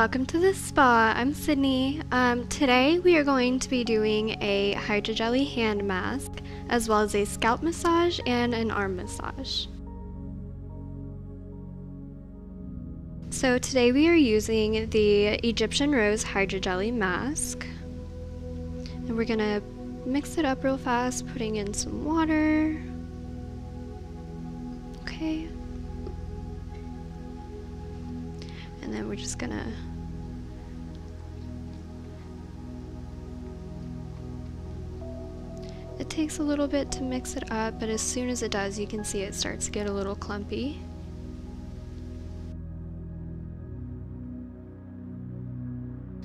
Welcome to the spa. I'm Sydney. Today we are going to be doing a hydro jelly hand mask, as well as a scalp massage and an arm massage. So today we are using the Egyptian Rose Hydro Jelly mask, and we're gonna mix it up real fast, putting in some water. Okay. And then we're just gonna it takes a little bit to mix it up, but as soon as it does, you can see it starts to get a little clumpy.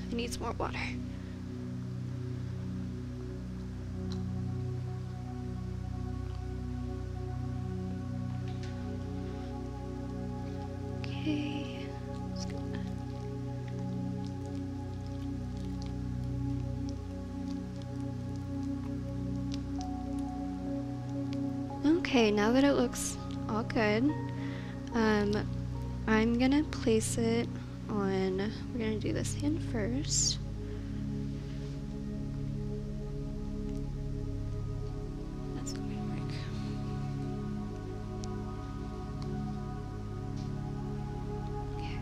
It needs more water. Okay, now that it looks all good, I'm gonna place it on, we're gonna do this hand first. That's gonna be quick. Okay.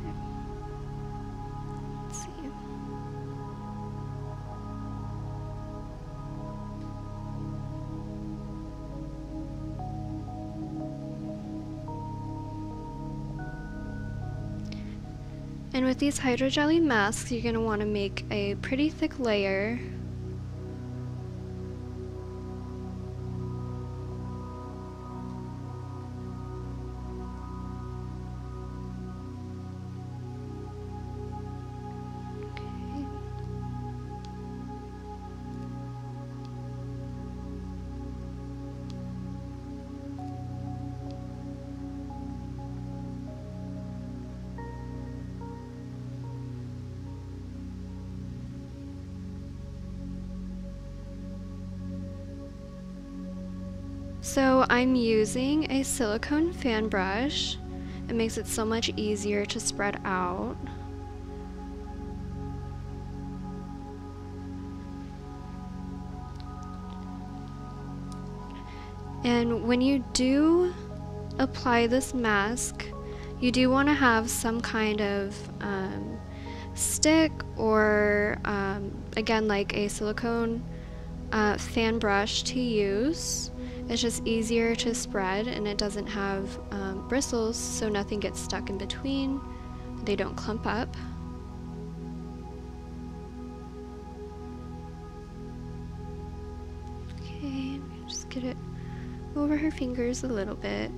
Let's see. And with these hydro jelly masks, you're going to want to make a pretty thick layer. So I'm using a silicone fan brush. It makes it so much easier to spread out. And when you do apply this mask, you do want to have some kind of stick or again, like a silicone fan brush to use. It's just easier to spread, and it doesn't have bristles, so nothing gets stuck in between. They don't clump up. Okay, just get it over her fingers a little bit.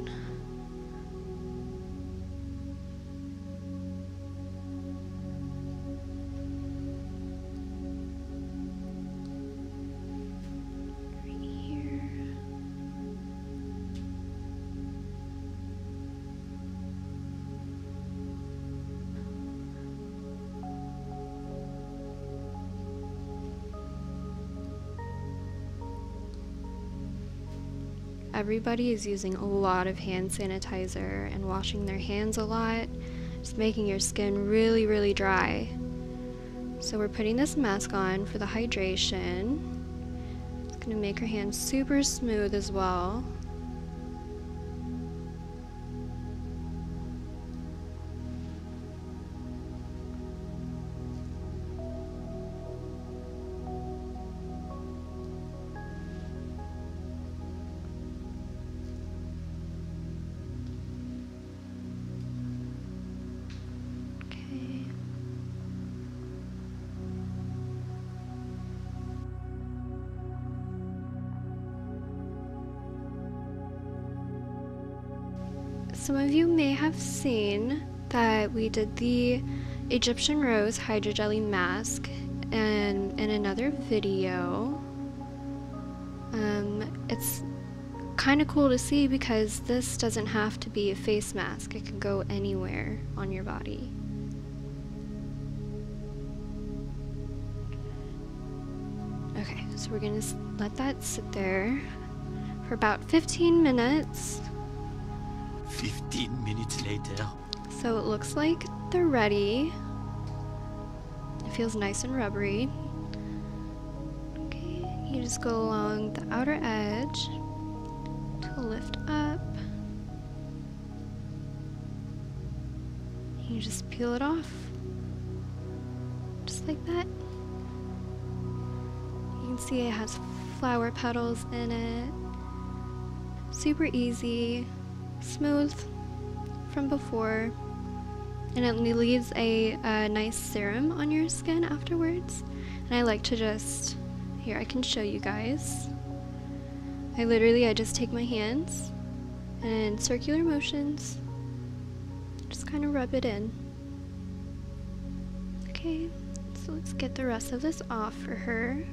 Everybody is using a lot of hand sanitizer and washing their hands a lot. It's making your skin really, really dry. So we're putting this mask on for the hydration. It's gonna make her hands super smooth as well. Some of you may have seen that we did the Egyptian Rose Hydro Jelly mask in another video. It's kind of cool to see because this doesn't have to be a face mask. It can go anywhere on your body. Okay, so we're gonna let that sit there for about 15 minutes. 15 minutes later. So it looks like they're ready. feels nice and rubbery. Okay, you just go along the outer edge to lift up. You just peel it off, just like that. You can see it has flower petals in it. Super easy, smooth from before, and it leaves a nice serum on your skin afterwards. And I like to just, here, I can show you guys. I just take my hands and circular motions, just kind of rub it in. Okay, so let's get the rest of this off for her.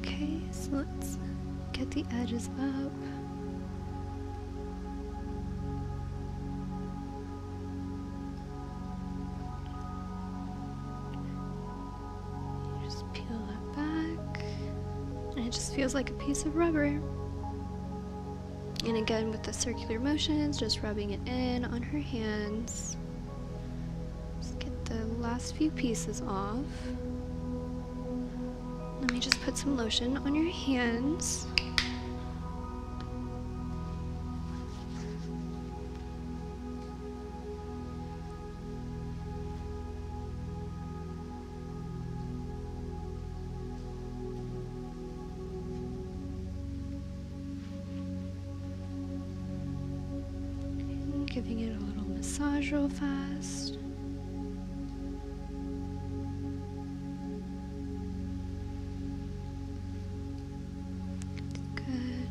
Okay, so let's get the edges up. Just peel that back, and it just feels like a piece of rubber. And again, with the circular motions, just rubbing it in on her hands. Just get the last few pieces off. Let me just put some lotion on your hands. Giving it a little massage real fast. Good.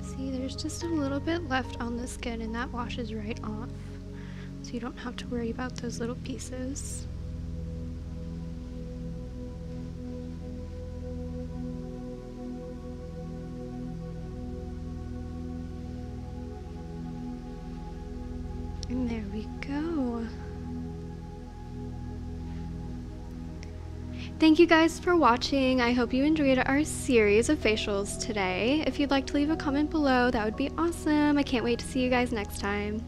See, there's just a little bit left on the skin, and that washes right off. So you don't have to worry about those little pieces. And there we go. Thank you guys for watching. I hope you enjoyed our series of facials today. If you'd like to leave a comment below, that would be awesome. I can't wait to see you guys next time.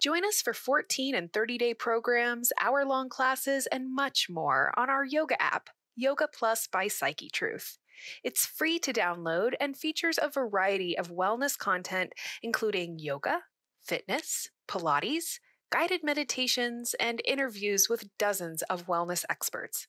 Join us for 14- and 30-day programs, hour-long classes, and much more on our yoga app, Yoga Plus by Psyche Truth. It's free to download and features a variety of wellness content, including yoga, fitness, Pilates, guided meditations, and interviews with dozens of wellness experts.